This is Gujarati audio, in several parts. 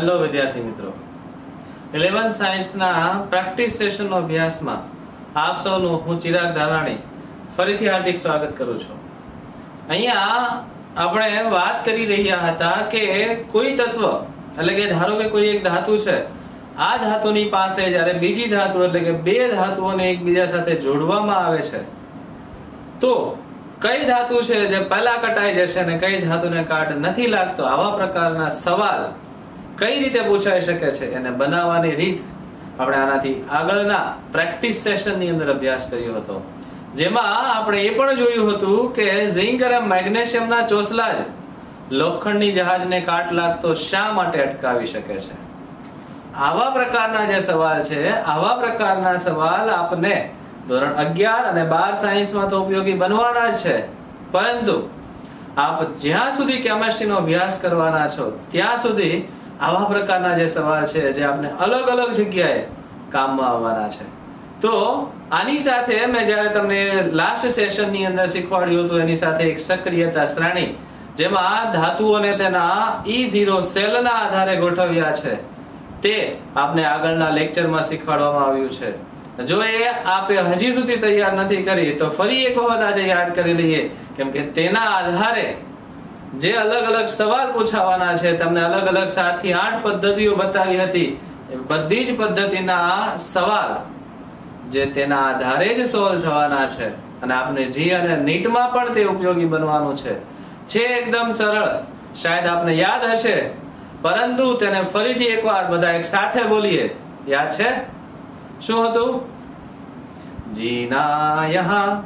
हेलो विद्यार्थी मित्रों, 11th साइंस ना प्रैक्टिस सेशन नो अभ्यास में आप सौनु हूँ चिराग दालाणी फरीथी हार्दिक स्वागत करू छू। अहींया आपणे वात करी रह्या हता के कोई तत्व એટલે કે ધારો કે કોઈ એક ધાતુ છે, આ ધાતુની પાસે જ્યારે બીજી ધાતુ એટલે કે બે ધાતુઓને એકબીજા સાથે જોડવામાં આવે છે તો કઈ ધાતુ છે જે પહેલા કટાઈ જશે અને કઈ ધાતુને કાટ નથી લાગતો। આવા પ્રકારના સવાલ કઈ રીતે પૂછાઈ શકે છે એને બનાવવાની રીત આપણે આનાથી આગળના પ્રેક્ટિસ સેશનની અંદર અભ્યાસ કર્યો હતો, જેમાં આપણે એ પણ જોયું હતું કે ઝિંક અને મેગ્નેશિયમના ચોસલા જ લોખંડની જહાજને કાટ લાગતો શા માટે અટકાવી શકે છે। આવા પ્રકારના જે સવાલ છે, આવા પ્રકારના સવાલ આપને ધોરણ 11 અને 12 સાયન્સમાં તો ઉપયોગી બનવાના જ છે, પરંતુ આપ જ્યાં સુધી કેમેસ્ટ્રીનો અભ્યાસ કરવાના છો ત્યાં સુધી આવા પ્રકારના જે સવાલ છે જે આપને અલગ અલગ જગ્યાએ કામમાં આવવાના છે। તો આની સાથે મેં જ્યારે તમને લાસ્ટ સેશનની અંદર શીખવાડ્યું હતું એની સાથે એક સક્રિયતા શ્રેણી જેમાં ધાતુઓને તેના E0 સેલના આધારે ગોઠવ્યા છે તે આપને આગળના લેક્ચરમાં શીખવાડવામાં આવ્યું છે। જો એ આપે હજી સુધી તૈયાર નથી કરી તો ફરી એક વખત આજે યાદ કરી લઈએ, કેમ કે તેના આધારે જે અલગ અલગ સવાલ પૂછાવાના છે તમને અલગ અલગ 7 થી 8 પદ્ધતિઓ બતાવી હતી। બધી જ પદ્ધતિના સવાલ જે તેના આધારે જ સોલ્વ થવાના છે અને આપને જી અને નીટમાં પણ તે ઉપયોગી બનવાનું છે। एकदम सरल, शायद आपने याद हशे, परंतु तेने फरीथी एकवार बधा एक साथे बोलीए। याद छे शुं हतुं? जीना यहाँ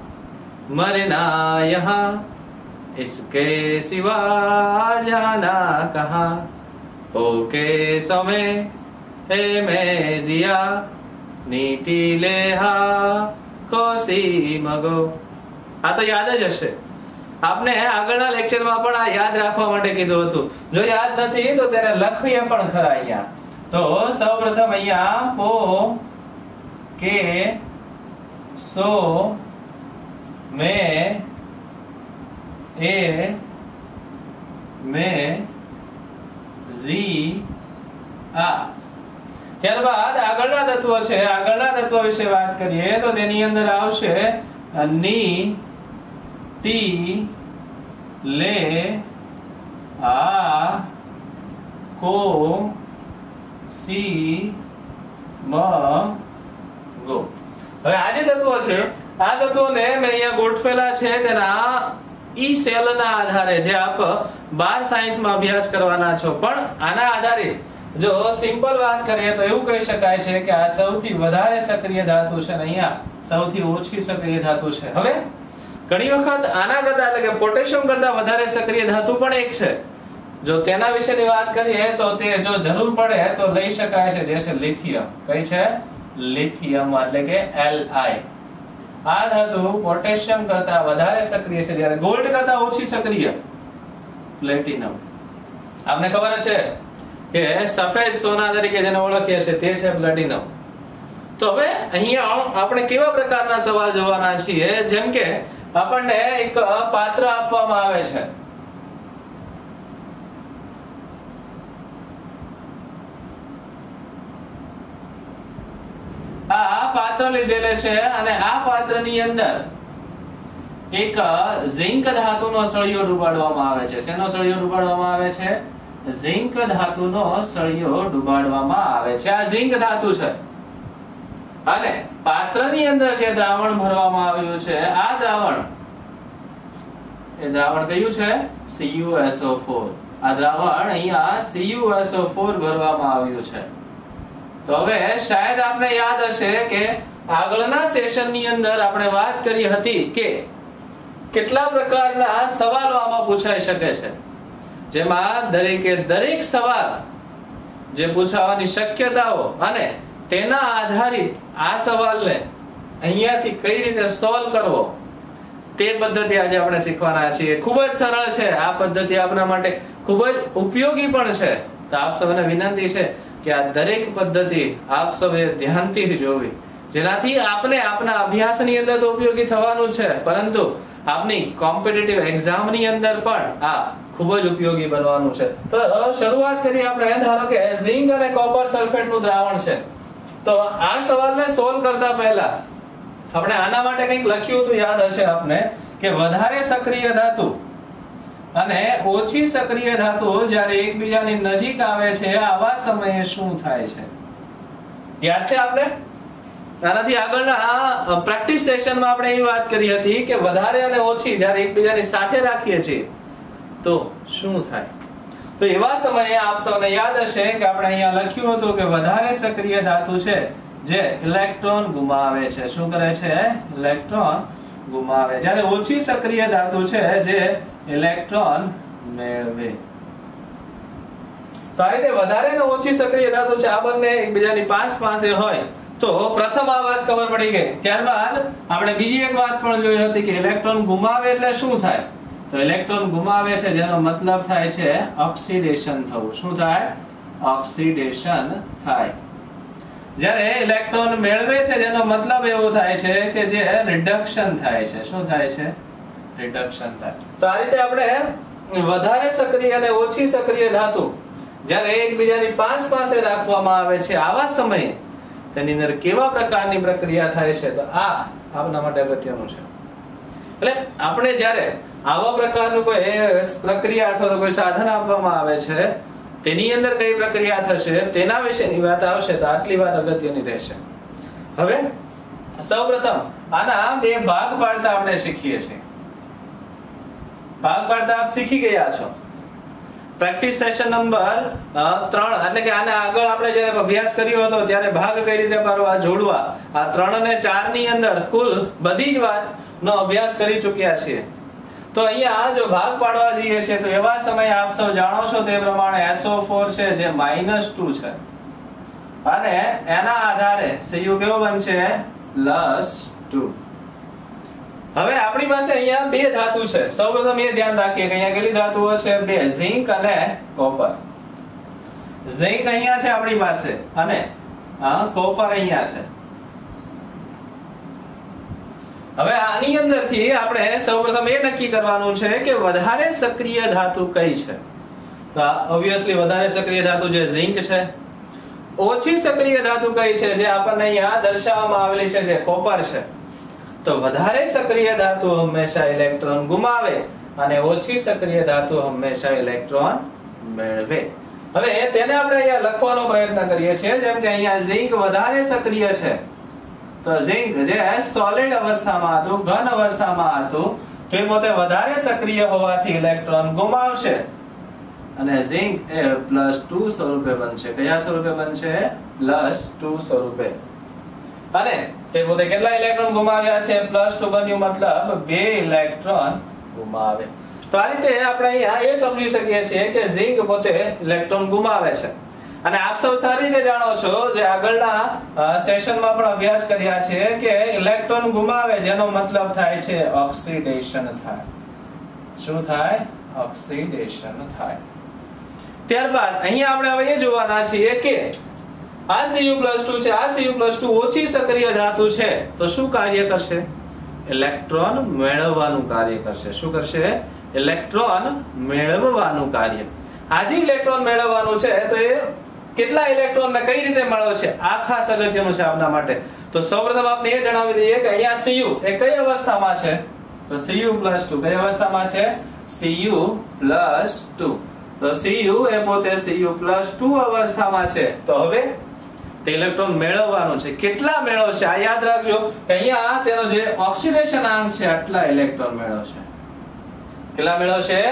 मरना यहाँ, इसके सिवा जाना कहाँ, ओके समय ए में जिया, नीटी लेहा कोसी मगो। आ तो याद ज हशे। आपने आगळना लेक्चरमां पण आ याद राखवा माटे कीधुं हतुं। जो याद नथी तो तेने लखीए पण खरा। अहींया तो सर्वप्रथम अहींया पो के सो मे जी आ। त्यारबाद आगळना तत्व छे, आगळना तत्व विषे वात करीए तो तेनी अंदर आवशे नी टी ले आ को सी म गो। હવે આ જે તત્વો છે આ તત્વોને મેં અહીંયા ગોઠવેલા છે તેના ઈ સેલના આધારે જે આપ 12 સાયન્સમાં અભ્યાસ કરવાના છો, પણ આના આધારે જો સિમ્પલ વાત કરીએ તો એવું કહી શકાય છે કે આ સૌથી વધારે સક્રિય ધાતુ છે અને અહીંયા સૌથી ઓછી સક્રિય ધાતુ છે। હવે ઘણી વખત આના કરતા એટલે કે પોટેશિયમ કરતા વધારે સક્રિય ધાતુ પણ એક છે, જો તેના વિશેની વાત કરીએ તો તે જો જરૂર પડે તો લઈ શકાય છે, જે છે લિથિયમ। કઈ છે? લિથિયમ એટલે કે Li। આ ધાતુ પોટેશિયમ કરતા વધારે સક્રિય છે, જ્યારે ગોલ્ડ કરતા ઓછી સક્રિય પ્લેટિનમ। આપને ખબર છે કે સફેદ સોના તરીકે જેને ઓળખીએ છીએ તે છે પ્લેટિનમ। તો હવે અહીંયા આપણે કેવા પ્રકારના સવાલ જોવાના છીએ, જેમ કે આપણને એક પાત્ર આપવામાં આવે છે, આ પાત્ર લીધેલે છે અને આ પાત્રની અંદર એક ઝિંક ધાતુનો સળિયો ડુબાડવામાં આવે છે। શેનો સળિયો ડુબાડવામાં આવે છે? ઝિંક ધાતુનો સળિયો ડુબાડવામાં આવે છે। આ ઝિંક ધાતુ છે અને પાત્રની અંદર જે દ્રાવણ ભરવામાં આવ્યું છે આ દ્રાવણ, એ દ્રાવણ કયું છે? CuSO4। આ દ્રાવણ અહીંયા CuSO4 ભરવામાં આવ્યું છે। તો હવે શાયદ આપને યાદ હશે કે આગળના સેશનની અંદર આપણે વાત કરી હતી કે કેટલા પ્રકારના સવાલો આમાં પૂછાઈ શકે છે, જેમાં દરેકે દરેક સવાલ જે પૂછાવાની શક્યતાઓ અને તેના આધારિત આ સવાલને અહીંયાથી કઈ રીતે સોલ્વ કરવો તે પદ્ધતિ આજે આપણે શીખવાના છીએ। ખૂબ જ સરળ છે આ પદ્ધતિ, આપના માટે ખૂબ જ ઉપયોગી પણ છે। તો આપ સૌને વિનંતી છે કે આ દરેક પદ્ધતિ આપ સૌએ ધ્યાનથી જોવી, જેનાથી આપને આપના અભ્યાસની અંદર તો ઉપયોગી થવાનું છે, પરંતુ આપની કોમ્પિટિટિવ એક્ઝામની અંદર પણ આ ખૂબ જ ઉપયોગી બનવાનું છે. તો શરૂઆત કરીએ આપણે. ધારો કે ઝિંક અને કોપર સલ્ફેટ નું દ્રાવણ છે, તો આ સવાલને સોલ્વ કરતા પહેલા આપણે આના માટે કંઈક લખ્યું હતું, યાદ હશે આપને, કે વધારે સક્રિય ધાતુ અને ઓછી સક્રિય ધાતુઓ જ્યારે એકબીજાની નજીક આવે છે આવા સમયે શું થાય છે, યાદ છે આપણે? આનાથી આગળના આ પ્રેક્ટિસ સેશનમાં આપણે એ વાત કરી હતી કે વધારે અને ઓછી જ્યારે એકબીજાની સાથે રાખીએ છીએ तो शुं थाय, तो एवा समये आप सौने याद हशे के आपणे अहींया लख्युं हतुं के वधारे सक्रिय धातु छे जे इलेक्ट्रॉन गुमावे छे, शुं करे छे? इलेक्ट्रॉन गुमावे, ज्यारे ओછી सक्रिय धातु छे जे इलेक्ट्रॉन मेळवे. तो आ रीते वधारे ने ओછી सक्रिय धातु छे आ बंने एकबीजानी पास पासे होय तो प्रथम आ वात खबर पड़ी गई. त्यारबाद आपणे बीजी एक वात पण जोई हती के इलेक्ट्रॉन गुमावे एटले शुं थाय, तो इलेक्ट्रॉन गुमावे छे जेनो मतलब थाय छे ऑक्सीडेशन थवुं. शुं थाय? ऑक्सीडेशन थाय. ज्यारे इलेक्ट्रॉन मेळवे छे जेनो मतलब एवो थाय छे के जे रिडक्शन थाय छे. शुं थाय छे? रिडक्शन थाय. तो आ रीते आपणे वधारे सक्रिय अने ओछी सक्रिय धातु ज्यारे एकबीजानी पास पासे राखवामां आवे छे आवा समये तेनी अंदर केवा प्रकारनी प्रक्रिया थाय छे, तो आ आपना माटे अगत्यनुं छे. એટલે આપણે જ્યારે આવા પ્રકારનું કોઈ પ્રક્રિયા અથવા કોઈ સાધન આપવામાં આવે છે તેની અંદર કઈ પ્રક્રિયા થશે તેના વિશેની વાત આવશે, તો આટલી વાત અગત્યની રહેશે. હવે સૌપ્રથમ આના બે ભાગ પાડતા આપણે શીખીએ છીએ. ભાગ પાડતા આપ શીખી ગયા છો પ્રેક્ટિસ સેશન નંબર 3, એટલે કે આના આગળ આપણે જ્યારે અભ્યાસ કર્યો હતો ત્યારે ભાગ કઈ રીતે પાડવા, જોડવા, આ 3 અને 4 ની અંદર કુલ બધી જ વાત નો અભ્યાસ કરી ચૂક્યા છીએ. તો અહીંયા જો ભાગ પાડવા જઈએ છે તો એવા સમયે આપ સૌ જાણો છો તે પ્રમાણે SO4 છે જે -2 છે અને એના આધારે Cu કેવો બનશે? +2. હવે આપણી પાસે અહીંયા બે ધાતુ છે. સૌપ્રથમ એ ધ્યાન રાખીએ કે અહીંયા કેટલી ધાતુઓ છે? બે, ઝિંક અને કોપર. ઝિંક અહીંયા છે આપણી પાસે અને કોપર અહીંયા છે. હવે આની અંદરથી આપણે સૌપ્રથમ એ નક્કી કરવાનું છે કે વધારે સક્રિય ધાતુ કઈ છે. તો ઓબવિયસલી વધારે સક્રિય ધાતુ જે ઝિંક છે. ઓછી સક્રિય ધાતુ કઈ છે જે આપણને અહીંયા દર્શાવવામાં આવેલી છે જે કોપર છે. તો વધારે સક્રિય ધાતુ હંમેશા ઇલેક્ટ્રોન ગુમાવે અને ઓછી સક્રિય ધાતુ હંમેશા ઇલેક્ટ્રોન મેળવે. હવે તેને આપણે અહીંયા લખવાનો પ્રયત્ન કરીએ છીએ. જેમ કે અહીંયા ઝિંક વધારે સક્રિય છે तो जिंक जे सॉलिड अवस्था में आतो, घन अवस्था में आतो, तो ये मोते वधारे सक्रिय होवाथी इलेक्ट्रॉन गुमावशे अने जिंक ए +2 स्वरूपे बनशे. क्या स्वरूपे बनशे? +2 स्वरूपे. अने ते मोते केटला इलेक्ट्रॉन गुमाव्या छे? +2 बन्यु, मतलब 2 इलेक्ट्रॉन गुमावे. तो आ रीते आपणे अहींया ए समजी सकीए छीए के जिंक मोते इलेक्ट्रॉन गुमावे छे. અને આપ સૌ સારી રીતે જાણો છો જે આગળના સેશનમાં પણ અભ્યાસ કર્યા છે કે ઇલેક્ટ્રોન ગુમાવે જેનો મતલબ થાય છે ઓક્સિડેશન થાય. શું થાય? ઓક્સિડેશન થાય. ત્યારબાદ અહીં આપણે હવે એ જોવાના છીએ કે આ Cu+2 છે, આ Cu+2 ઓછી સક્રિય ધાતુ છે, તો શું કાર્ય કરશે? ઇલેક્ટ્રોન મેળવવાનું કાર્ય કરશે. શું કરશે? ઇલેક્ટ્રોન મેળવવાનું કાર્ય. આજે ઇલેક્ટ્રોન મેળવવાનું છે તો એ કેટલા ઇલેક્ટ્રોનને કઈ રીતે મળશે આ ખાસ અગત્યનું છે આપના માટે. તો સૌપ્રથમ આપણે એ જણાવી દઈએ કે અહીંયા Cu એ કઈ અવસ્થામાં છે? તો Cu+2 કઈ અવસ્થામાં છે? Cu+2. તો Cu એ પોતે Cu+2 અવસ્થામાં છે. તો હવે તે ઇલેક્ટ્રોન મેળવવાનું છે. કેટલા મેળવશે આ યાદ રાખજો કે અહીંયા તેનો જે ઓક્સિડેશન આંક છે આટલા ઇલેક્ટ્રોન મેળવશે. કેટલા મેળવશે?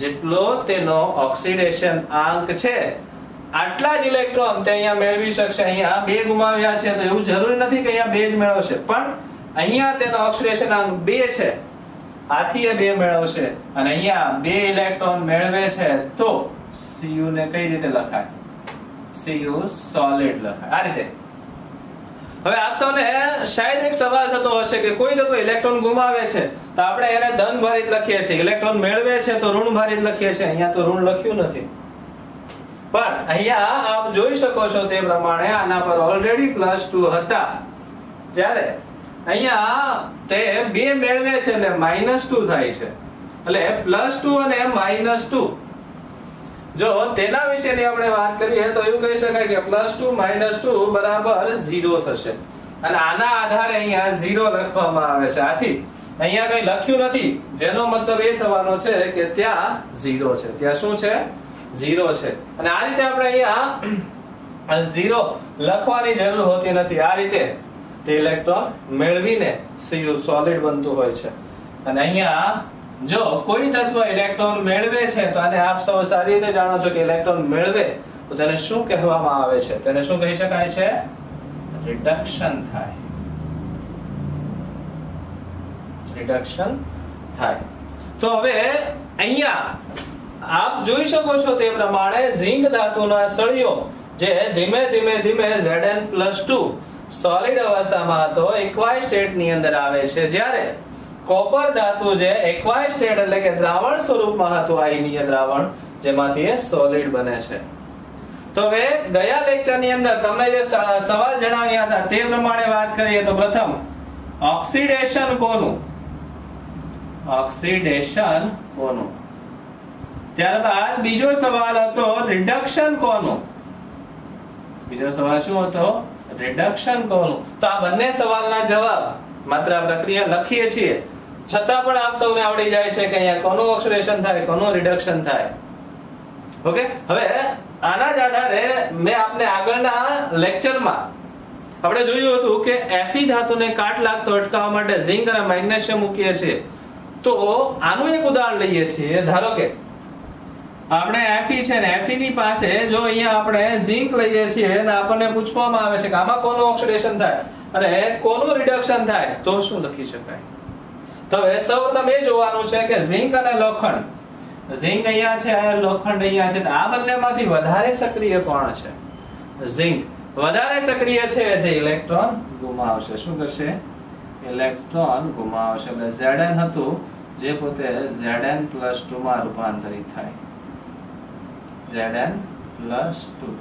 જેટલો તેનો ઓક્સિડેશન આંક છે આટલા જ ઇલેક્ટ્રોન તે અહીંયા મેળવી શકશે. અહીંયા 2 ગુમાવ્યા છે તો એવું જરૂરી નથી કે અહીંયા 2 જ મેળવશે, પણ અહીંયા તેનો ઓક્સિડેશન આંક 2 છે, આથી એ 2 મેળવશે અને અહીંયા 2 ઇલેક્ટ્રોન મેળવે છે. તો Cu ને કઈ રીતે લખાય? Cu સોલિડ લખાય. આ રીતે. હવે આપ સૌને શાયદ એક સવાલ થતો હશે કે કોઈ લોકો ઇલેક્ટ્રોન ગુમાવે છે તો આપણે એને ધન ભારિત લખીએ છીએ, ઇલેક્ટ્રોન મેળવે છે તો ઋણ ભારિત લખીએ છીએ. અહીંયા તો ઋણ લખ્યું નથી, પણ અહીંયા આપ જોઈ શકો છો તે પ્રમાણે આના પર ઓલરેડી +2 હતા, જ્યારે અહીંયા તે 2 મેળવે છે એટલે -2 થાય છે. प्लस टू माइनस टू जो तेना विषय बात करी तो एवं कही सकते प्लस टू माइनस टू बराबर जीरो थशे इलेक्ट्रॉन मेळवीने सॉलिड बनतुं होय छे। जो कोई तत्व इलेक्ट्रॉन मेळवे छे तो आने आप सब सारी रीते जाणो छो के इलेक्ट्रॉन मेळवे तो तेने शुं कहेवामां आवे छे, तेने शुं कही शकाय छे रिडक्शन थाय, रिडक्शन थाय। तो हवे अहींया आप जोई शको छो ते प्रमाणे झींक धातुना सळियो जे धीमे धीमे धीमे Zn+2 सॉलिड अवस्थामां हतो एक्वाय स्टेटनी अंदर आवे छे, ज्यारे कोपर धातु जे एक्वाय स्टेट એટલે કે દ્રાવણ સ્વરૂપમાં હતું આયનીય દ્રાવણ જેમાંથી એ સોલિડ બને છે। તો હવે ગયા લેક્ચરની અંદર તમને જે સવાલ જણાવ્યા હતા તે પ્રમાણે વાત કરીએ તો પ્રથમ ઓક્સિડેશન કોનું, ઓક્સિડેશન કોનું, ત્યારબાદ બીજો સવાલ હતો રિડક્શન કોનું, બીજો સવાલ શું હતો રિડક્શન કોનું। તો આ બંને સવાલના જવાબ માત્ર આ પ્રક્રિયા લખીએ છીએ છતાં પણ આપ સૌને આવડી જાય છે કે અહીંયા કોનું ઓક્સિડેશન થાય કોનું રિડક્શન થાય। ઓકે હવે આના જ આધારે મે આપને આગળના લેક્ચરમાં આપણે જોયું હતું કે Fe ધાતુને કાટ લાગતો અટકાવવા માટે ઝિંક અને મેગ્નેશિયમ મૂકીએ છીએ। તો આનું એક ઉદાહરણ લઈએ છીએ, ધારો કે આપણે Fe છે ને Fe ની પાસે જો અહીંયા આપણે ઝિંક લઈએ છીએ અને આપણને પૂછવામાં આવે છે કે આમાં કોનું ઓક્સિડેશન થાય અને કોનું રિડક્શન થાય તો શું લખી શકાય। તો હવે સૌપ્રથમ એ જોવાનું છે કે ઝિંક અને લોખંડ, झींक અહીંયા છે અને લોખંડ અહીંયા છે, તો આ બંનેમાંથી વધારે સક્રિય કોણ છે, ઝીંક વધારે સક્રિય છે જે ઇલેક્ટ્રોન ગુમાવશે, શું કરશે ઇલેક્ટ્રોન ગુમાવશે એટલે Zn હતું જે પોતે Zn+2 માં રૂપાંતરિત થાય, Zn+2।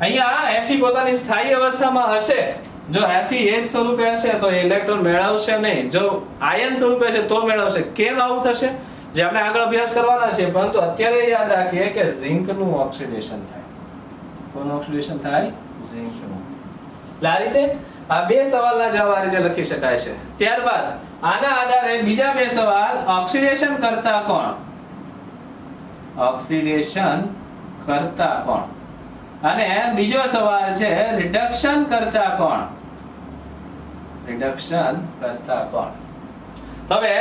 અહીંયા Fe પોતાની સ્થાયી અવસ્થામાં હશે, જો Fe એ સ્વરૂપે હશે તો ઇલેક્ટ્રોન મેળવશે નહીં, જો આયન સ્વરૂપે છે તો મેળવશે। કેમ આવું થશે જે આપણે આગળ અભ્યાસ કરવાના છે, પરંતુ અત્યારે યાદ રાખીએ કે ઝિંક નું ઓક્સિડેશન થાય, કોનું ઓક્સિડેશન થાય ઝિંક નું। આ રીતે આ બે સવાલના જવાબ આ રીતે લખી શકાય છે। ત્યારબાદ આના આધારે બીજા બે સવાલ ઓક્સિડેશન કરતા કોણ, ઓક્સિડેશન કરતા કોણ, અને બીજો સવાલ છે રિડક્શન કરતા કોણ, રિડક્શન કરતા કોણ। હવે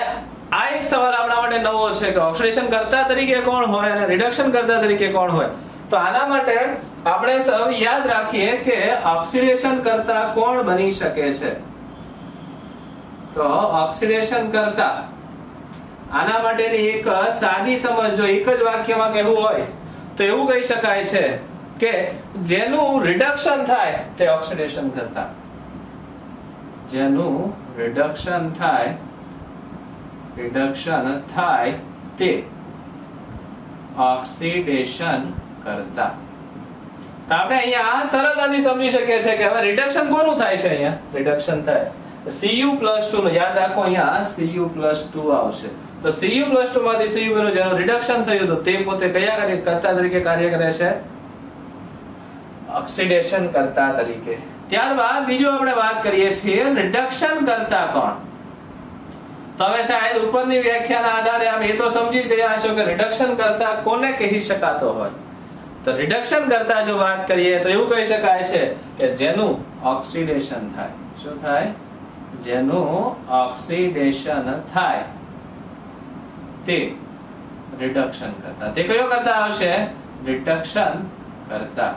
આ એક સવાલ આપણા માટે નવો છે કે ઓક્સિડેશન કરતા તરીકે કોણ હોય અને રિડક્શન કરતા તરીકે કોણ હોય। તો આના માટે આપણે સૌ યાદ રાખીએ કે ઓક્સિડેશન કરતા કોણ બની શકે છે, તો ઓક્સિડેશન કરતા આના માટેની એક સાદી સમજ જો એક જ વાક્યમાં કહેવું હોય તો એવું કહી શકાય છે કે જેનું રિડક્શન થાય તે ઓક્સિડેશન કરતા, જેનું રિડક્શન થાય रिडक्शन थाय ते ऑक्सीडेशन करता। तो आपने અહીંયા સરળતાથી સમજી શકીએ છે કે હવે રિડક્શન કોનું થાય છે, અહીંયા રિડક્શન થાય Cu+2 નો, યાદ રાખો અહીંયા Cu+2 આવશે તો Cu+2 માંથી Cu નું જેનું રિડક્શન થયું તો તે પોતે કયા કરતા તરીકે કાર્ય કરે છે, ઓક્સિડેશન કરતા તરીકે। ત્યારબાદ બીજો આપણે વાત કરીએ છીએ રિડક્શન કરતા કોણ। तो हमें शायद ऊपर की व्याख्या आधार आप ये तो समझी गया हशो कि रिडक्शन करता कोने कही शकातो होय, तो रिडक्शन करता जो बात करिए तो एवं कही शकाय छे के जेनु ऑक्सीडेशन थाय, शुं थाय जेनु ऑक्सीडेशन थाय ते रिडक्शन करता, ते कयो करता आवशे रिडक्शन करता।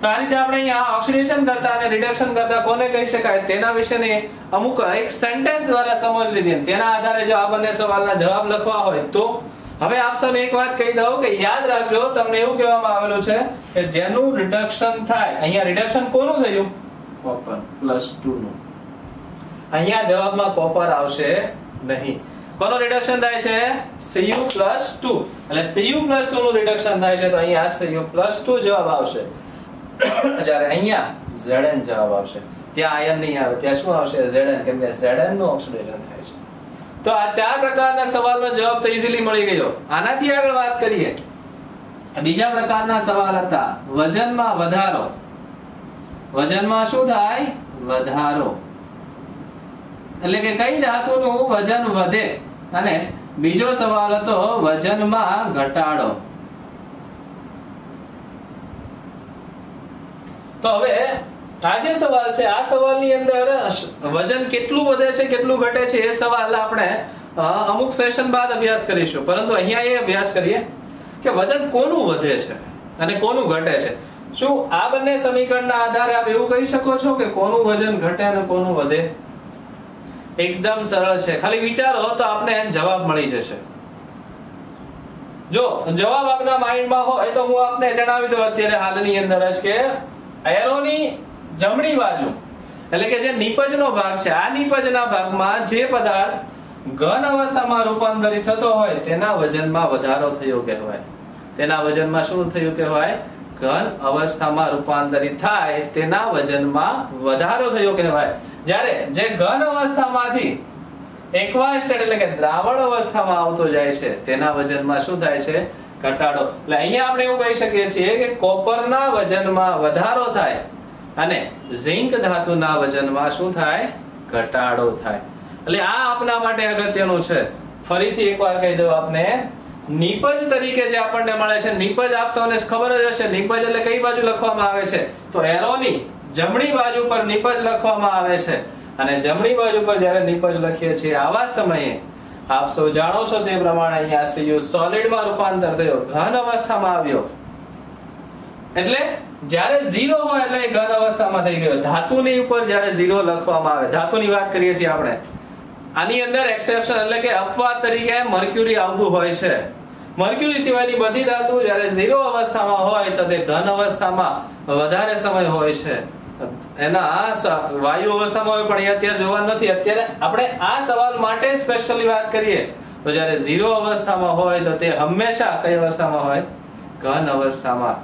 तो आ रीते આપણે અહીંયા ઓક્સિડેશન કરતા અને રિડક્શન કરતા કોને કહી શકાય તેના વિશેની અમુક એક સેન્ટેન્સ દ્વારા સમજ લીધી, તેના આધારે જો આ બંને સવાલના જવાબ લખવા હોય તો હવે આપ સૌને એક વાત કહી દઉં કે યાદ રાખજો તમને એવું કહેવામાં આવેલું છે કે જેનું રિડક્શન થાય, અહીંયા રિડક્શન કોનું થયું કોપર +2 નું, અહીંયા જવાબમાં કોપર આવશે નહીં, કોનું રિડક્શન થાય છે Cu+2 એટલે Cu+2 નું રિડક્શન થાય છે તો અહીંયા Cu+2 જવાબ આવશે, જ્યારે અહીંયા Zn જવાબ આવશે, ત્યાં આયન નહીં આવે ત્યાં શું આવશે Zn, કેમ કે Zn નું ઓક્સિડેશન થાય છે। तो आ चार प्रकारना सवालનો જવાબ તો ઈઝીલી મળી ગયો। આનાથી આગળ વાત કરીએ, બીજા પ્રકારના સવાલ હતા વજનમાં વધારો। વજનમાં શું થાય? વધારો। એટલે કે કઈ ધાતુનું વજન વધે। અને બીજો સવાલ હતો વજનમાં ઘટાડો। तो हमें आज सवाल है, आ सवाल अंदर वजन केटलू वधे छे केटलू घटे छे ए सवाल आपणे अमुक सेशन बाद अभ्यास करीशुं, परंतु अहींया ए अभ्यास करीए के वजन कोनु वधे छे अने कोनु घटे छे। शुं आ बंने समीकरणना आधारे आप एवुं कही शको छो के कोनु वजन घटे अने कोनु वधे? एकदम सरल छे, खाली विचारो तो आपने जवाब मळी जशे। जो जवाब आपना माइंडमां होय तो हुं आपने जणावी दऊं अत्યારે हालની अंदर ज के एरोनी जमणी बाजू એટલે કે જે નિપજનો ભાગ છે, આ નિપજના ભાગમાં જે પદાર્થ ઘન અવસ્થામાં રૂપાંતરિત થતો હોય તેના વજનમાં વધારો થયો કહેવાય। તેના વજનમાં શું થયું કહેવાય? ઘન અવસ્થામાં રૂપાંતરિત થાય તેના વજનમાં વધારો થયો કહેવાય। જ્યારે જે ઘન અવસ્થામાંથી એક્વા સ્ટેટ એટલે કે દ્રાવણ અવસ્થામાં આવતો જાય છે તેના વજનમાં શું થાય છે? ઘટાડો। એટલે અહીંયા આપણે એવું કહી શકીએ છીએ કે કોપરના વજનમાં વધારો થાય અને ઝિંક ધાતુના વજનમાં શું થાય? ઘટાડો થાય। એટલે આ આપના માટે અગત્યનું છે। ફરીથી એકવાર કહી દઉં આપને, નિપજ તરીકે જે આપણને મળે છે, નિપજ આપ સૌને ખબર જ હશે, નિપજ એટલે કઈ બાજુ લખવામાં આવે છે? તો એરોની જમણી બાજુ પર નિપજ લખવામાં આવે છે। અને જમણી બાજુ પર જ્યારે નિપજ લખીએ છીએ આવા સમયે आप सब जाणो छो ते प्रमाणे अहींया Cu सॉलिड मां रूपांतर थयो, घन अवस्थामां आव्यो। એટલે જ્યારે 0 હોય એટલે ઘન અવસ્થામાં થઈ ગયો। ધાતુની ઉપર જ્યારે 0 લખવામાં આવે, ધાતુની વાત કરીએ છીએ આપણે, આની અંદર એક્સેપ્શન એટલે કે અપવાદ તરીકે મર્ક્યુરી આવતું હોય છે। મર્ક્યુરી સિવાયની બધી ધાતુ જ્યારે 0 અવસ્થામાં હોય તો તે ઘન અવસ્થામાં વધારે સમય હોય છે। એના વાયુ અવસ્થામાં હોય, પણ એ અત્યારે જોવાનું નથી। અત્યારે આપણે આ સવાલ માટે સ્પેશિયલી વાત કરીએ તો જ્યારે 0 અવસ્થામાં હોય તો તે હંમેશા કઈ અવસ્થામાં હોય? ઘન અવસ્થામાં।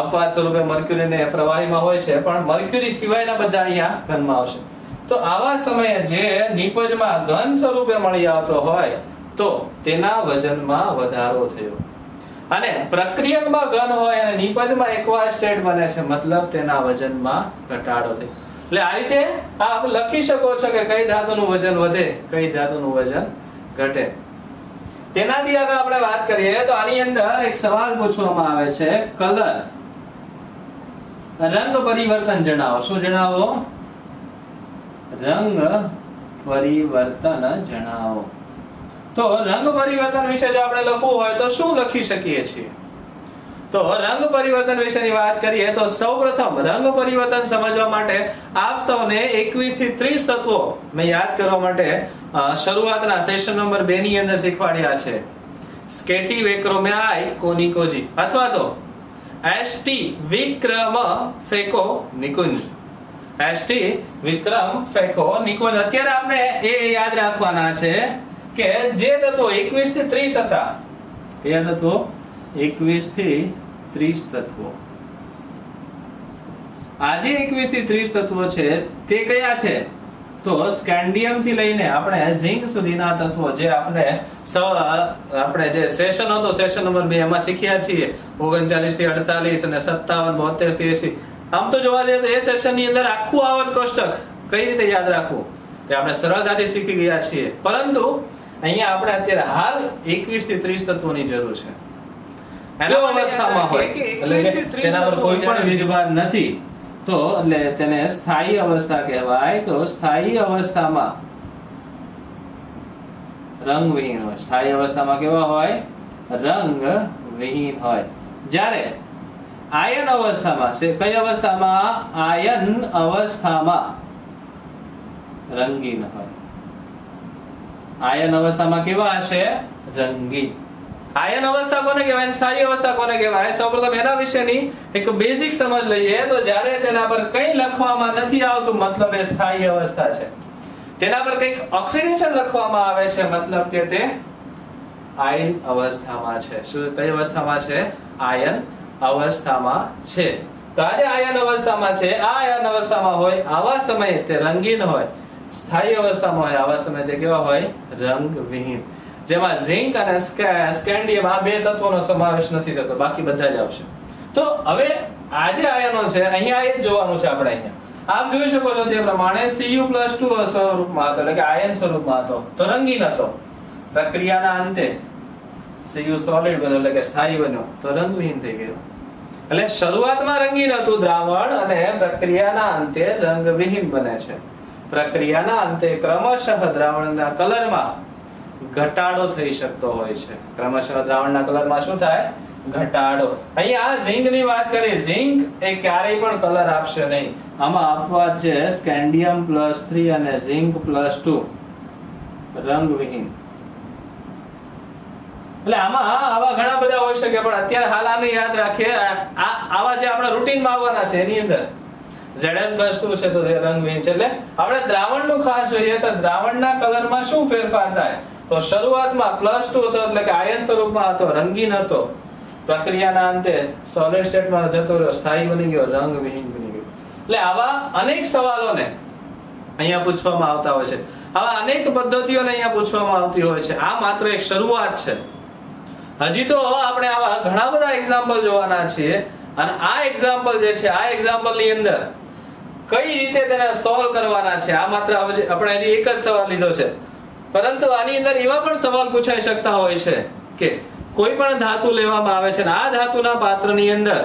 અપવાદ સ્વરૂપે મર્ક્યુરીને પ્રવાહીમાં હોય છે, પણ મર્ક્યુરી સિવાયના બધા અહીંયા ઘનમાં આવશે। તો આવા સમયે જે નિપજમાં ઘન સ્વરૂપે મળી આવતો હોય તો તેના વજનમાં વધારો થયો। અને પ્રક્રિયકમાં ઘન હોય અને નિપજમાં એક્વા સ્ટેટ બને છે, મતલબ તેના વજનમાં ઘટાડો થયો। એટલે આ રીતે આપ લખી શકો છો કે કઈ ધાતુનું વજન વધે, કઈ ધાતુનું વજન ઘટે। તેનાથી આગળ આપણે વાત કરીએ તો આની અંદર એક સવાલ પૂછવામાં આવે છે, કલર રંગ પરિવર્તન જણાવો। શું જણાવો? રંગ પરિવર્તન જણાવો। तो रंग परिवर्तन विषय जो आपने लखू हो तो शू लखी सकी छे? तो रंग परिवर्तन विषय की बात करिए तो सर्वप्रथम रंग परिवर्तन समझवा माटे आप सबने 21 थी 30 तत्वों में याद करवा माटे शुरुआतना सेशन नंबर 2 ની અંદર શીખવાડ્યા છે। स्केटी विक्रमाय कोनिकोजी अथवा तो एसटी विक्रम फेको निकुंज। एसटी विक्रम फेको निकुंज। અત્યારે આપણે એ યાદ રાખવાના છે કે જે તત્વો 21 થી 30 હતા, એ તત્વો 21 થી 30 તત્વો, આજે 21 થી 30 તત્વો છે તે કયા છે? તો સ્કેન્ડિયમ થી લઈને આપણે ઝિંક સુધીના તત્વો જે આપણે જે સેશન હતો સેશન નંબર 2 માં શીખ્યા છીએ, 39 થી 48 અને 57 72 થી 80। આમ તો જોવા જઈએ તો એ સેશન ની અંદર આખું આવર્ત કોષ્ટક કઈ રીતે યાદ રાખવું તે આપણે સરળતાથી શીખી ગયા છીએ, પરંતુ અહીંયા આપણે અત્યારે હાલ 21 થી 30 તત્વોની જરૂર છે। એનો અવસ્થામાં હોય એટલે તેના પર કોઈ પણ વીજભાર નથી, તો એટલે તેને સ્થાયી અવસ્થા કહેવાય। તો સ્થાયી અવસ્થામાં રંગવિહીન હોય। સ્થાયી અવસ્થામાં કેવા હોય? રંગવિહીન હોય। જ્યારે આયન અવસ્થામાં છે, કઈ અવસ્થામાં? આયન અવસ્થામાં રંગીન હોય। આયન અવસ્થામાં કેવા હશે? રંગીન। આયન અવસ્થા કોને કહેવાય? સ્થાયી અવસ્થા કોને કહેવાય? સૌપ્રથમ એના વિશેની એક બેઝિક સમજ લઈએ તો જ્યારે તેના પર કંઈ લખવામાં નથી આવતું મતલબ એ સ્થાયી અવસ્થા છે। તેના પર કંઈક ઓક્સિડેશન લખવામાં આવે છે મતલબ કે તે આયન અવસ્થામાં છે। શું કઈ અવસ્થામાં છે? આયન અવસ્થામાં છે। તો આજે આયન અવસ્થામાં છે, આ આયન અવસ્થામાં હોય આવા સમયે તે રંગીન હોય। स्थायी अवस्थामा આવા સમયે તે કેવા હોય રંગ વિહીન, જેમાં ઝિંક અને સ્કેન્ડિયમ આ બે તત્વોનો સમાવેશ નથી થતો, બાકી બધા જ આવશે। તો હવે આ જે આયનો છે અહીંયા એ જોવાનું છે આપણે। અહીંયા આપ જોઈ શકો છો તે પ્રમાણે Cu+2 સ્વરૂપમાં હતો, એટલે કે આયન સ્વરૂપમાં હતો તો રંગીન હતો। પ્રક્રિયાના અંતે Cu સોલિડ બન્યો એટલે કે સ્થાયી બન્યો તો રંગવિહીન થઈ ગયો। એટલે શરૂઆતમાં રંગીન હતું દ્રાવણ અને પ્રક્રિયાના અંતે રંગવિહીન બને છે। પ્રક્રિયાના અંતે ક્રમશઃ દ્રાવણના કલરમાં ઘટાડો થઈ શકતો હોય છે। ક્રમશઃ દ્રાવણના કલરમાં શું થાય? ઘટાડો। અહીંયા ઝિંકની વાત કરીએ, ઝિંક એ ક્યારેય પણ કલર આપશે નહીં। આમાં આપવા છે સ્કેન્ડિયમ +3 અને ઝિંક +2 રંગવિહીન। એટલે આમાં આવા ઘણા બધા હોઈ શકે, પણ અત્યારે હાલ આને યાદ રાખીએ। આ આવા જે આપણા રૂટિનમાં આવવાના છે એની અંદર Zn+2 છે તો તે રંગવિહીન છે। એટલે આપણે દ્રાવણનું ખાસ જોઈએ તો દ્રાવણના કલરમાં શું ફેરફાર થાય? તો શરૂઆતમાં +2 હતો એટલે કે આયન સ્વરૂપમાં હતો, રંગીન હતો। પ્રક્રિયાના અંતે સોલિડ સ્ટેટમાં જતો રહ્યો, સ્થાયી બની ગયો, રંગવિહીન બની ગયો। એટલે આવા અનેક સવાલોને અહીંયા પૂછવામાં આવતા હોય છે, આવા અનેક પદ્ધતિઓને અહીંયા પૂછવામાં આવતી હોય છે। આ માત્ર એક શરૂઆત છે, हजी तो आपने आवा घणा बधा एक्जाम्पल जोवाना छे। अने आ एक्जाम्पल जे छे आ एक्जाम्पल नी अंदर कई रीते तेने सोल्व करवाना छे। आ मात्र आपणे हजी एक ज सवाल लीधो छे, परंतु आनी अंदर एवा पण सवाल पूछाई शकता होय छे के कोई पण धातु लेवामां आवे छे अने आ धातुना पात्रनी अंदर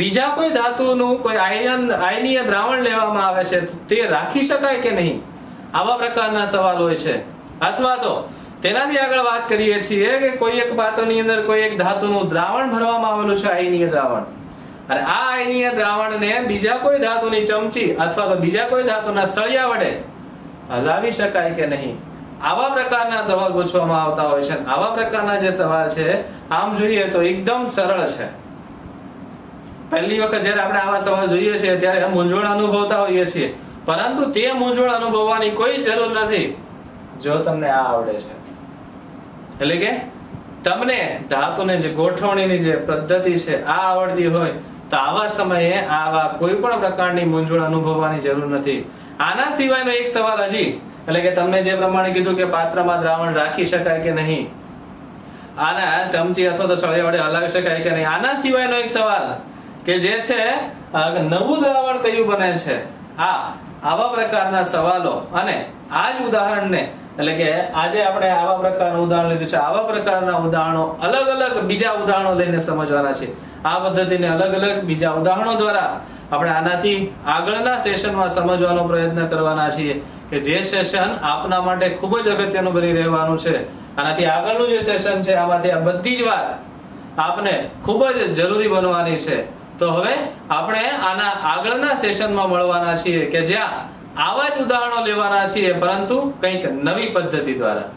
बीजा कोई धातुनुं कोई आयनीय द्रावण लेवामां आवे छे तो ते राखी शकाय के नहीं, आवा प्रकारना सवाल होय छे। अथवा तो તેનાથી આગળ વાત કરીએ છીએ કે કોઈ એક પાત્રની અંદર કોઈ એક ધાતુનું દ્રાવણ ભરવામાં આવેલું છે, આયનીય દ્રાવણ, અને આ આયનીય દ્રાવણને બીજા કોઈ ધાતુની ચમચી અથવા તો બીજા કોઈ ધાતુના સળિયા વડે હલાવી શકાય કે નહીં, આવા પ્રકારના સવાલ પૂછવામાં આવતા હોય છે। આવા પ્રકારના જે સવાલ છે આમ જોઈએ તો એકદમ સરળ છે। પહેલી વખત જ્યારે આપણે આવા સવાલ જોઈએ છીએ ત્યારે મૂંઝવણ અનુભવતા હોઈએ છીએ, પરંતુ તે મૂંઝવણ અનુભવવાની કોઈ જરૂર નથી જો તમને આ આવડે છે। એટલે કે તમને ધાતુને જે ગોઠવણીની જે પદ્ધતિ છે આ આવડતી હોય તો આવા સમયે આવા કોઈ પણ પ્રકારની મૂંઝવણ અનુભવવાની જરૂર નથી। આના સિવાયનો એક સવાલ હજી, એટલે કે તમને જે પ્રમાણે કીધું કે પાત્રમાં દ્રાવણ રાખી શકાય કે નહીં, આના ચમચી અથવા તો સળિયા વડે હલાવી શકાય કે નહીં, આના સિવાયનો એક સવાલ કે જે છે નવું દ્રાવણ કયું બને છે, આવા પ્રકારના સવાલો અને આ જ ઉદાહરણને એટલે કે આજે આપણે આવા પ્રકારનું ઉદાહરણ લીધું છે, આવા પ્રકારના ઉદાહરણો અલગ અલગ બીજા ઉદાહરણો લઈને સમજવાના છે। આ પદ્ધતિને અલગ અલગ બીજા ઉદાહરણો દ્વારા આપણે આનાથી આગળના સેશનમાં સમજવાનો પ્રયત્ન કરવાના છીએ, કે જે સેશન આપના માટે ખૂબ જ અગત્યનું બની રહેવાનું છે। આનાથી આગળનું જે સેશન છે આમાંથી આ બધી જ વાત આપને ખૂબ જ જરૂરી બનવાની છે। તો હવે આપણે આના આગળના સેશનમાં મળવાના છીએ કે જ્યાં આવા જ ઉદાહરણો લેવાના છીએ, પરંતુ કંઈક નવી પદ્ધતિ દ્વારા।